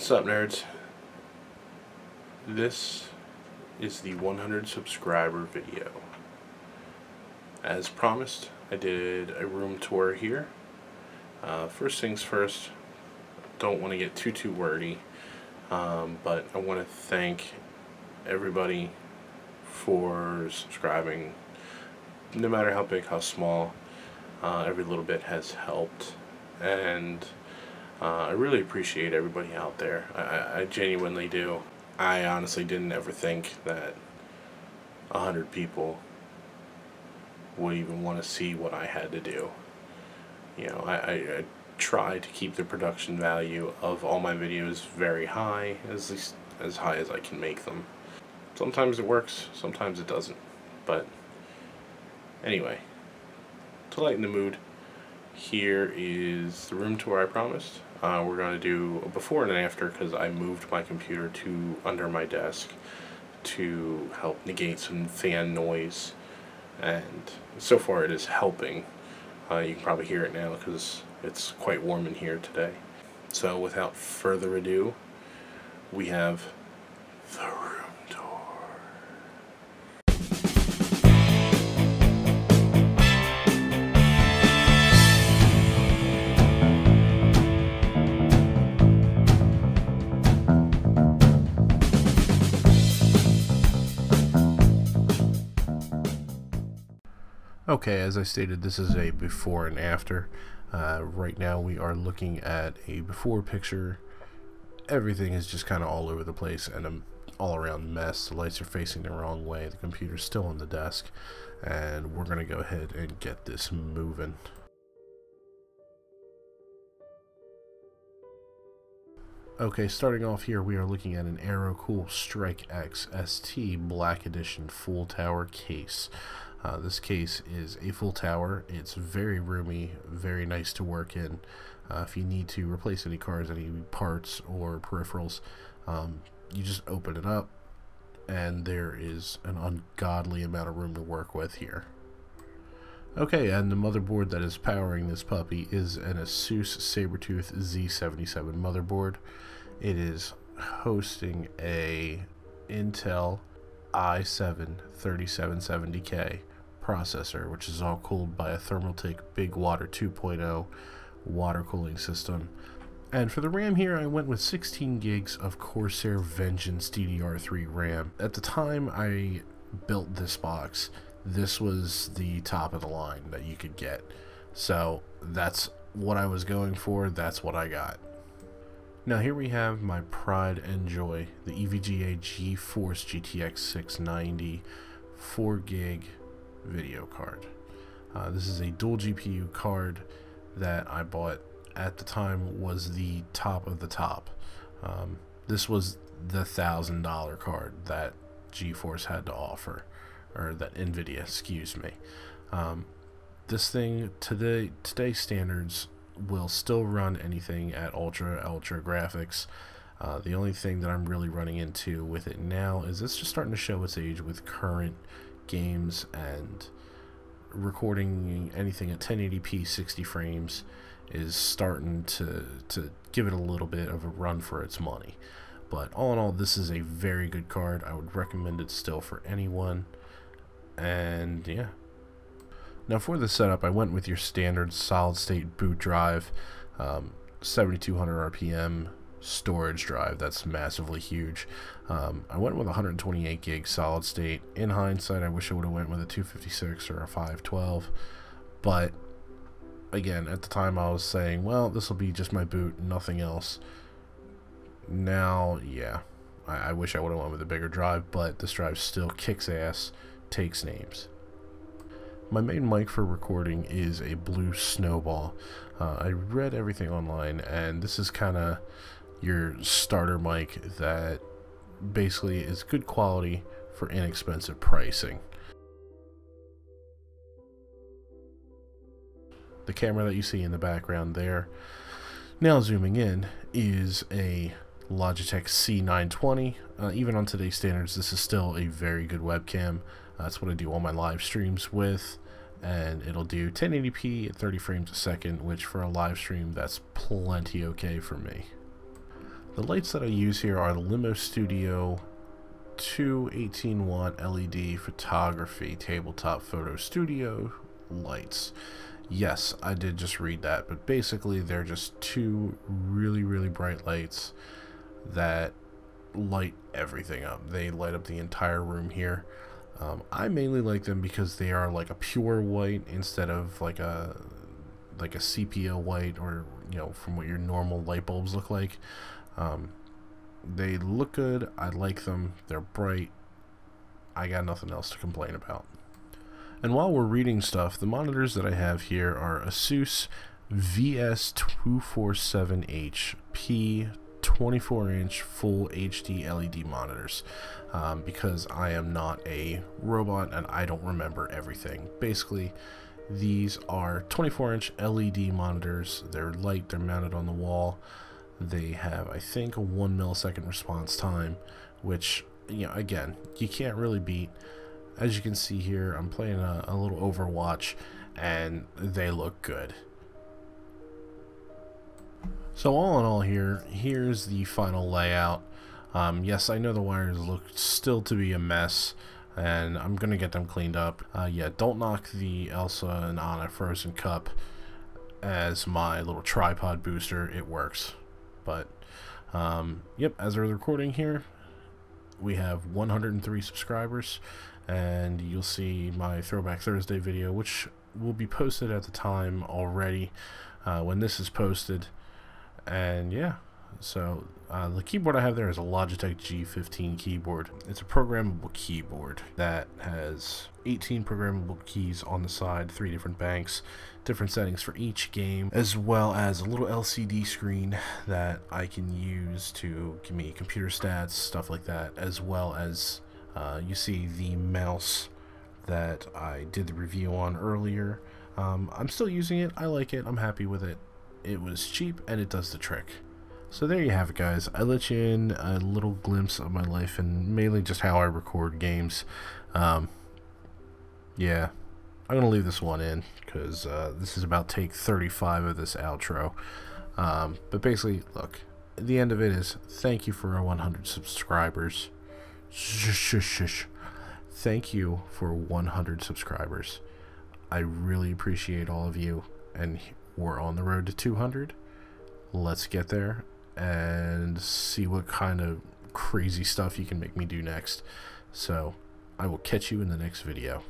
What's up, nerds? This is the 100 subscriber video. As promised, I did a room tour here. First things first, don't want to get too wordy, but I want to thank everybody for subscribing. No matter how big, how small, every little bit has helped, and I really appreciate everybody out there. I genuinely do. I honestly didn't ever think that 100 people would even want to see what I had to do. You know, I try to keep the production value of all my videos very high, at least as high as I can make them. Sometimes it works, sometimes it doesn't. But anyway, to lighten the mood, here is the room tour I promised. We're going to do a before and an after because I moved my computer to under my desk to help negate some fan noise, and so far it is helping. You can probably hear it now because it's quite warm in here today. So without further ado, we have the room tour. Okay, as I stated, this is a before and after. Right now we are looking at a before picture. Everything is just kind of all over the place and an all-around mess. The lights are facing the wrong way, the computer's still on the desk, and we're going to go ahead and get this moving. Okay, starting off here, we are looking at an Aero Cool Strike X ST Black Edition full tower case. This case is a full tower. It's very roomy, very nice to work in. If you need to replace any cards, any parts or peripherals, you just open it up and there is an ungodly amount of room to work with here. Okay, and the motherboard that is powering this puppy is an Asus Sabretooth Z77 motherboard. It is hosting a Intel i7 3770K processor, which is all cooled by a Thermaltake Big Water 2.0 water cooling system. And for the RAM here, I went with 16 gigs of Corsair Vengeance DDR3 RAM. At the time I built this box, this was the top of the line that you could get. So that's what I was going for, that's what I got. Now here we have my pride and joy, the EVGA GeForce GTX 690 4GB video card. This is a dual GPU card that I bought at the time was the top of the top. This was the $1,000 card that GeForce had to offer, or that Nvidia, excuse me. This thing today's standards will still run anything at ultra graphics. The only thing that I'm really running into with it now is it's just starting to show its age with current games and recording anything at 1080p 60 frames is starting to give it a little bit of a run for its money. But all in all, this is a very good card. I would recommend it still for anyone. And yeah. Now for the setup, I went with your standard solid-state boot drive, 7,200 RPM storage drive. That's massively huge. I went with 128 gig solid-state. In hindsight, I wish I would have went with a 256 or a 512, but again, at the time I was saying, well, this will be just my boot, nothing else. Now, yeah, I wish I would have went with a bigger drive, but this drive still kicks ass, takes names. My main mic for recording is a Blue Snowball. I read everything online, and this is kind of your starter mic that basically is good quality for inexpensive pricing. The camera that you see in the background there, now zooming in, is a Logitech C920. Even on today's standards, this is still a very good webcam. That's what I do all my live streams with, and it'll do 1080p at 30 frames a second, which for a live stream, that's plenty okay for me. The lights that I use here are the Limo Studio 2 18-watt LED photography tabletop photo studio lights. Yes, I did just read that, but basically they're just two really, really bright lights that light everything up. They light up the entire room here. I mainly like them because they are like a pure white instead of like a sepia white, or, you know, from what your normal light bulbs look like. They look good. I like them. They're bright. I got nothing else to complain about. And while we're reading stuff, the monitors that I have here are ASUS VS247HP 24-inch full HD LED monitors, because I am not a robot and I don't remember everything. Basically, these are 24-inch LED monitors. They're light. They're mounted on the wall. They have, I think, a 1 millisecond response time, which, you know, again, you can't really beat. As you can see here, I'm playing a little Overwatch, and they look good. So all in all, here's the final layout. Yes, I know the wires look still to be a mess, and I'm gonna get them cleaned up. Yeah, don't knock the Elsa and Anna Frozen Cup as my little tripod booster. It works. But yep, as we're recording here, we have 103 subscribers, and you'll see my Throwback Thursday video, which will be posted at the time already when this is posted. And yeah, so the keyboard I have there is a Logitech G15 keyboard. It's a programmable keyboard that has 18 programmable keys on the side, 3 different banks, different settings for each game, as well as a little LCD screen that I can use to give me computer stats, stuff like that, as well as you see the mouse that I did the review on earlier. I'm still using it. I like it. I'm happy with it. It was cheap and it does the trick. So there you have it, guys. I let you in a little glimpse of my life and mainly just how I record games. Yeah, I'm gonna leave this one in because this is about take 35 of this outro. But basically, look, the end of it is thank you for our 100 subscribers. Thank you for 100 subscribers. I really appreciate all of you, and we're on the road to 200. Let's get there and see what kind of crazy stuff you can make me do next. So I will catch you in the next video.